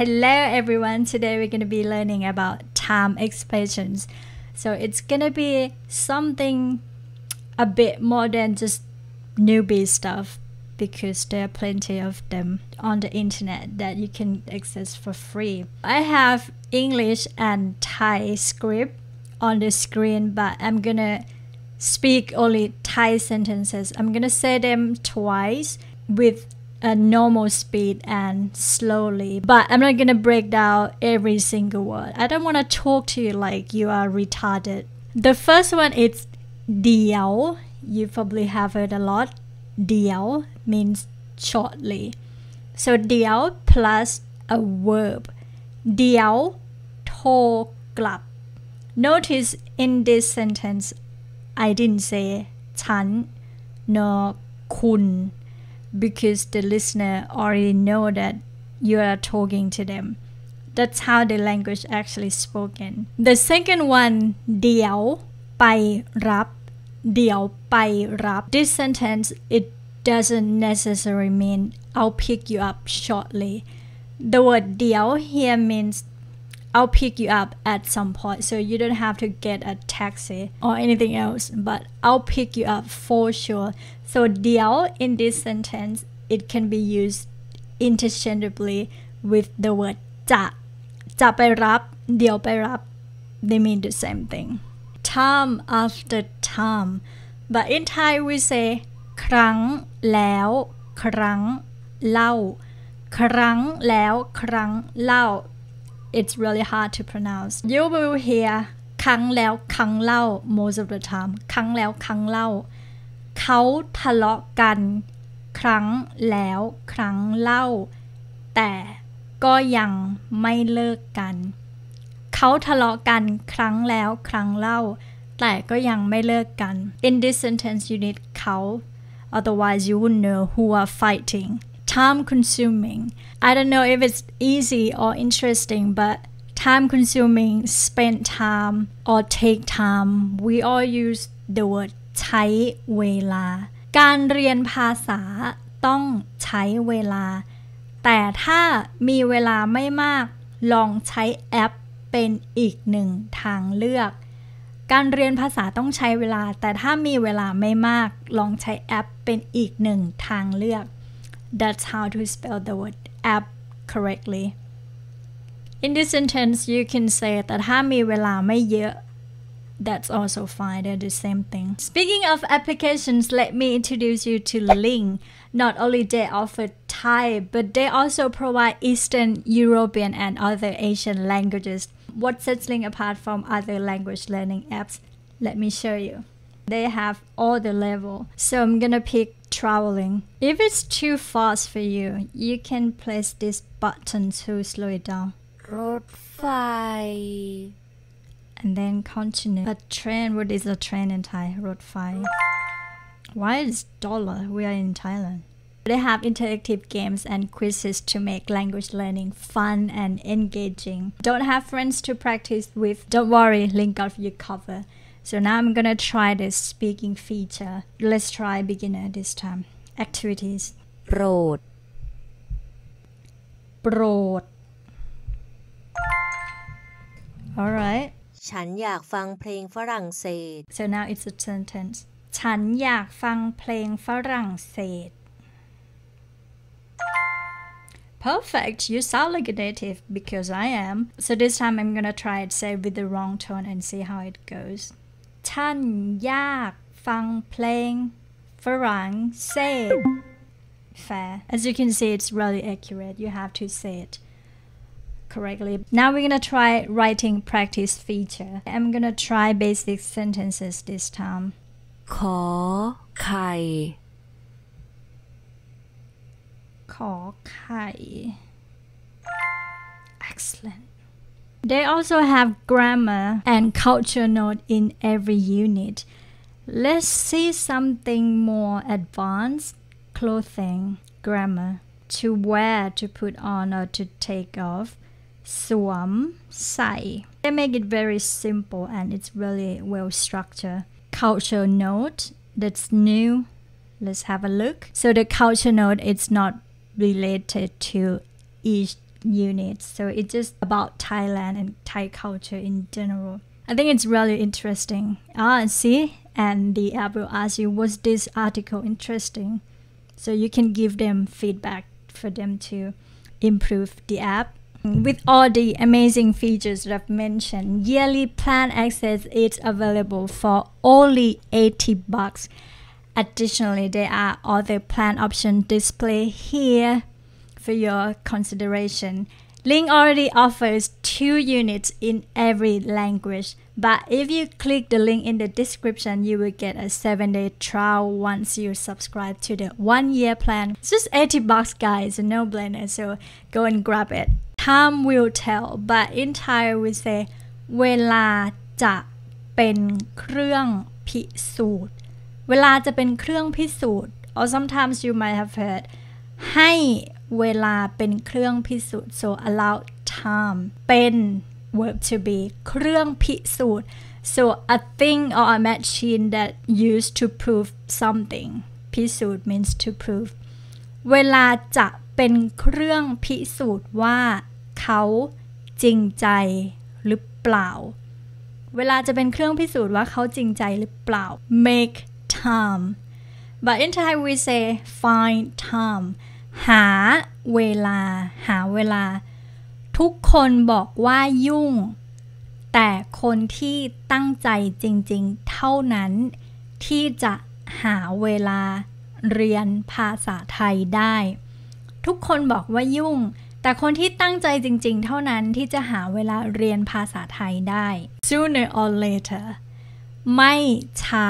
Hello everyone, today we're going to be learning about time expressions. So it's going to be something a bit more than just newbie stuff because there are plenty of them on the internet that you can access for free. I have English and Thai script on the screen, but I'm going to speak only Thai sentences. I'm going to say them twice with a normal speed and slowly, but I'm not gonna break down every single word. I don't want to talk to you like you are retarded. The first one is "diao." You probably have heard a lot. "Diao" means shortly. So "diao" plus a verb. "Diao to klap." Notice in this sentence, I didn't say "chan" nor "kun," because the listener already know that you are talking to them. That's how the language actually spoken. The second one, "diao pai rap." "Diao pai rap." This sentence, it doesn't necessarily mean I'll pick you up shortly. The word "diao" here means I'll pick you up at some point, so you don't have to get a taxi or anything else, but I'll pick you up for sure. So "diao" in this sentence, it can be used interchangeably with the word "ja." "Ja pai rap," "diao pai rap," they mean the same thing. Time after time, but in Thai we say "krangแล้วkrang lao." "Krangแล้วkrang lao." It's really hard to pronounce. You will hear "kang lao kang lao" most of the time. "Kang lao kang lao." "Khao thalok gan krang lao krang lao." "Tae ko yang mai leuk gan." "Khao thalok gan krang lao krang lao." "Tae ko yang mai leuk gan." In this sentence, you need "khao," otherwise you wouldn't know who are fighting. Time consuming. I don't know if it's easy or interesting, but time consuming, spend time or take time, we all use the word ใช้เวลา. การเรียนภาษาต้องใช้เวลา แต่ถ้ามีเวลาไม่มาก ลองใช้แอปเป็นอีกหนึ่งทางเลือก การเรียนภาษาต้องใช้เวลา แต่ถ้ามีเวลาไม่มาก ลองใช้แอปเป็นอีกหนึ่งทางเลือก. That's how to spell the word app correctly. In this sentence, you can say that ถ้ามีเวลาไม่เยอะ that's also fine. They're the same thing. Speaking of applications, let me introduce you to Ling. Not only they offer Thai, but they also provide Eastern European and other Asian languages. What sets Ling apart from other language learning apps? Let me show you. They have all the level. So I'm gonna pick traveling. If it's too fast for you, you can press this button to slow it down. Rotfai. And then continue. A train. What is a train in Thai? Rotfai. Why is dollar? We are in Thailand. They have interactive games and quizzes to make language learning fun and engaging. Don't have friends to practice with? Don't worry, Ling got you covered. So now I'm gonna try this speaking feature. Let's try beginner this time. Activities. โปรด โปรด Alright. ฉันอยากฟังเพลงฝรั่งเศส So now it's a sentence. ฉันอยากฟังเพลงฝรั่งเศส Perfect. You sound like a native because I am. So this time I'm gonna try it, say with the wrong tone and see how it goes. ฉันอยากฟังเพลงฝรั่งเศส Fair. As you can see, it's really accurate. You have to say it correctly. Now we're gonna try writing practice feature. I'm gonna try basic sentences this time. ขอไข่ ขอไข่ Excellent. They also have grammar and culture note in every unit. Let's see something more advanced. Clothing, grammar. To wear, to put on or to take off. Suam, sai. They make it very simple and it's really well structured. Culture note, that's new. Let's have a look. So the culture note, it's not related to each units. So it's just about Thailand and Thai culture in general. I think it's really interesting. See, and the app will ask you, was this article interesting? So you can give them feedback for them to improve the app. With all the amazing features that I've mentioned, yearly plan access is available for only $80. Additionally, there are other plan options displayed here for your consideration. Ling already offers 2 units in every language, but if you click the link in the description, you will get a 7-day trial once you subscribe to the 1-year plan. It's just $80, guys, a no-brainer, so go and grab it. Time will tell, but in Thai we say เวลาจะเป็นเครื่องพิสูจน์เวลาจะเป็นเครื่องพิสูจน์ or sometimes you might have heard ให้เวลาเป็นเครื่องพิสูจน์ so allow time เป็น verb to be เครื่องพิสูจน์ so a thing or a machine that used to prove something พิสูจน์ means to prove เวลาจะเป็นเครื่องพิสูจน์ว่าเขาจริงใจหรือเปล่าเวลาจะเป็นเครื่องพิสูจน์ว่าเขาจริงใจหรือเปล่า make time but in Thai we say find time หาเวลาทุกคนบอกว่ายุ่งแต่คนที่ตั้งใจจริงๆเท่านั้นที่จะหาเวลาเรียนภาษาไทยได้ทุกคนบอกว่ายุ่งแต่คนที่ตั้งใจจริงๆเท่านั้นที่จะหาเวลาเรียนภาษาไทยได้ sooner or later ไม่ช้า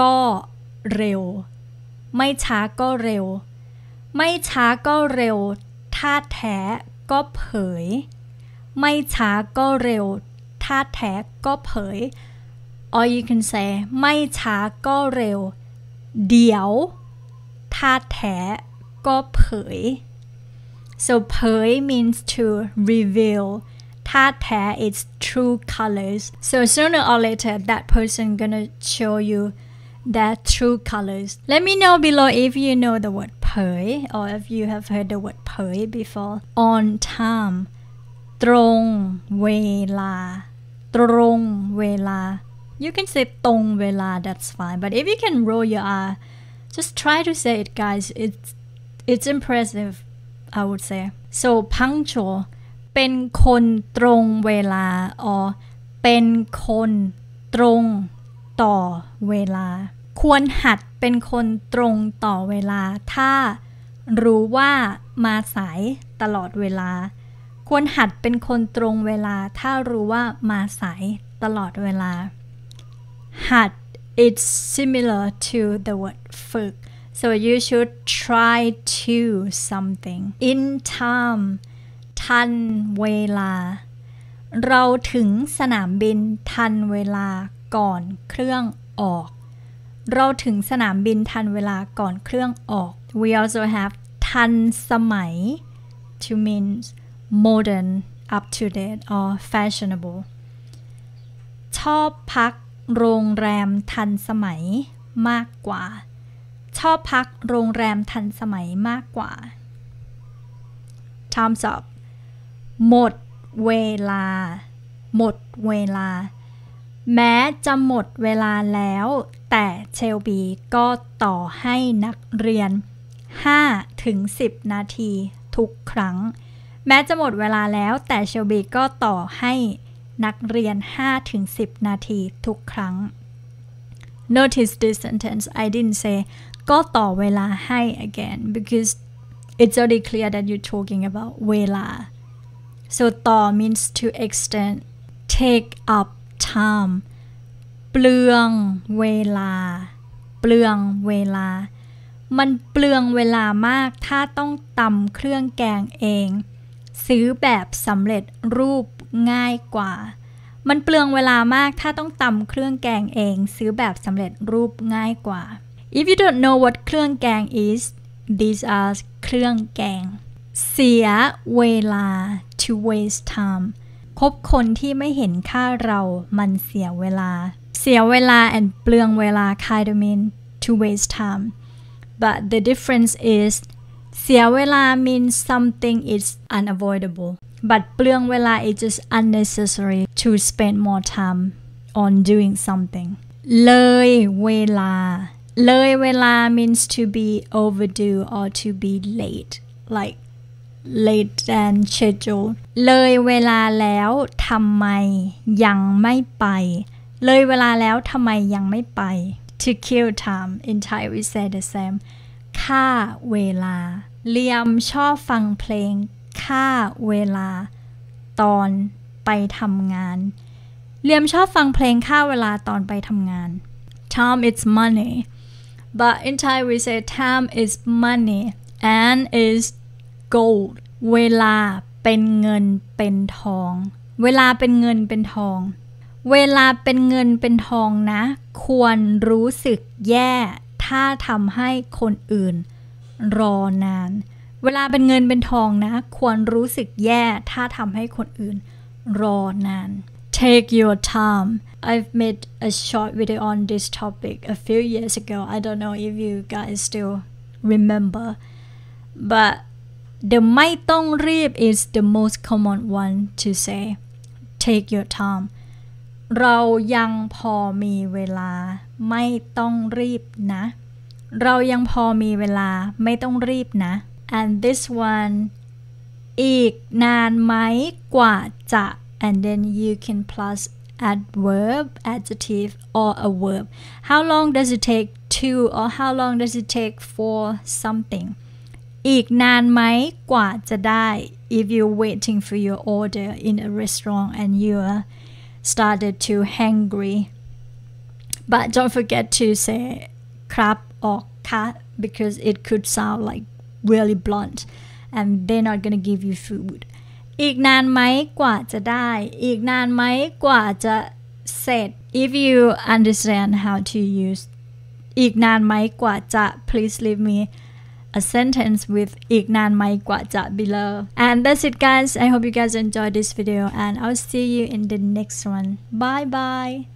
ก็เร็วไม่ช้าก็เร็วท่าแท้ก็เผยor you can say ไม่ช้าก็เร็วเดี๋ยวท่าแท้ก็เผย so เผย means to reveal ท่าแท้ it's true colors so sooner or later that person gonna show you their true colors let me know below if you know the word เผย or if you have heard the word เผย before on time ตรงเวลาyou can say ตรงเวลา that's fine but if you can roll your R just try to say it guys it's impressive I would say so punctual เป็นคนตรงเวลา or เป็นคนตรงต่อเวลาควรหัดเป็นคนตรงต่อเวลาถ้ารู้ว่ามาสายตลอดเวลาควรหัดเป็นคนตรงเวลาถ้ารู้ว่ามาสายตลอดเวลาหัด it's similar to the word ฝึกSo you should try to something. In time, ทันเวลาเราถึงสนามบินทันเวลาก่อนเครื่องออกเราถึงสนามบินทันเวลาก่อนเครื่องออก We also have ทันสมัย to mean modern, up to date or fashionable ชอบพักโรงแรมทันสมัยมากกว่าชอบพักโรงแรมทันสมัยมากกว่า Time's up หมดเวลาแม้จะหมดเวลาแล้วแต่เชลบีก็ต่อให้นักเรียน 5-10 นาทีทุกครั้งแม้จะหมดเวลาแล้วแต่เชลบีก็ต่อให้นักเรียน 5-10 นาทีทุกครั้ง Notice this sentence I didn't sayก็ต่อเวลาให้ again because it's already clear that you're talking about เวลา so ต่อ means to extend take up time เปลืองเวลามันเปลืองเวลามากถ้าต้องตำเครื่องแกงเองซื้อแบบสำเร็จรูปง่ายกว่ามันเปลืองเวลามากถ้าต้องตำเครื่องแกงเองซื้อแบบสำเร็จรูปง่ายกว่าIf you don't know what เครื่องแกง is, these are เครื่องแกงเสียเวลา to waste time คบคนที่ไม่เห็นค่าเรามันเสียเวลาand เปลืองเวลา kind of mean to waste time but the difference is เสียเวลา means something is unavoidable but เปลืองเวลา it's just unnecessary to spend more time on doing something เลยเวลา เลยเวลา means to be overdue or to be late like late than schedule เลยเวลาแล้วทำไมยังไม่ไปเลยเวลาแล้วทำไมยังไม่ไป to kill time in Thai we say the same ฆ่าเวลาเลียมชอบฟังเพลงฆ่าเวลาตอนไปทำงานเลียมชอบฟังเพลงฆ่าเวลาตอนไปทำงาน Time is money but in Thai we say time is money and is gold เวลาเป็นเงินเป็นทองเวลาเป็นเงินเป็นทองเวลาเป็นเงินเป็นทองนะควรรู้สึกแย่ถ้าทำให้คนอื่นรอนานเวลาเป็นเงินเป็นทองนะควรรู้สึกแย่ถ้าทำให้คนอื่นรอนาน Take your time I've made a short video on this topic a few years ago I don't know if you guys still remember but the ไม่ต้องรีบ is the most common one to say Take your timeเรายังพอมีเวลาไม่ต้องรีบนะเรายังพอมีเวลาไม่ต้องรีบนะ and this one อีกนานไหมกว่าจะ and then you can plus adverb adjective or a verb how long does it take to or how long does it take for something อีกนานไหมกว่าจะได้ if you're waiting for your order in a restaurant and you're started to hangry but don't forget to say crap or cat because it could sound like really blunt and they're not gonna give you food อีกนานไหมกว่าจะได้อีกนานไหมกว่าจะเสร็จ if you understand how to use อีกนานไหมกว่าจะ please leave me a sentence with อีกนานไหมกว่าจะ below and that's it guys I hope you guys enjoyed this video and I'll see you in the next one bye bye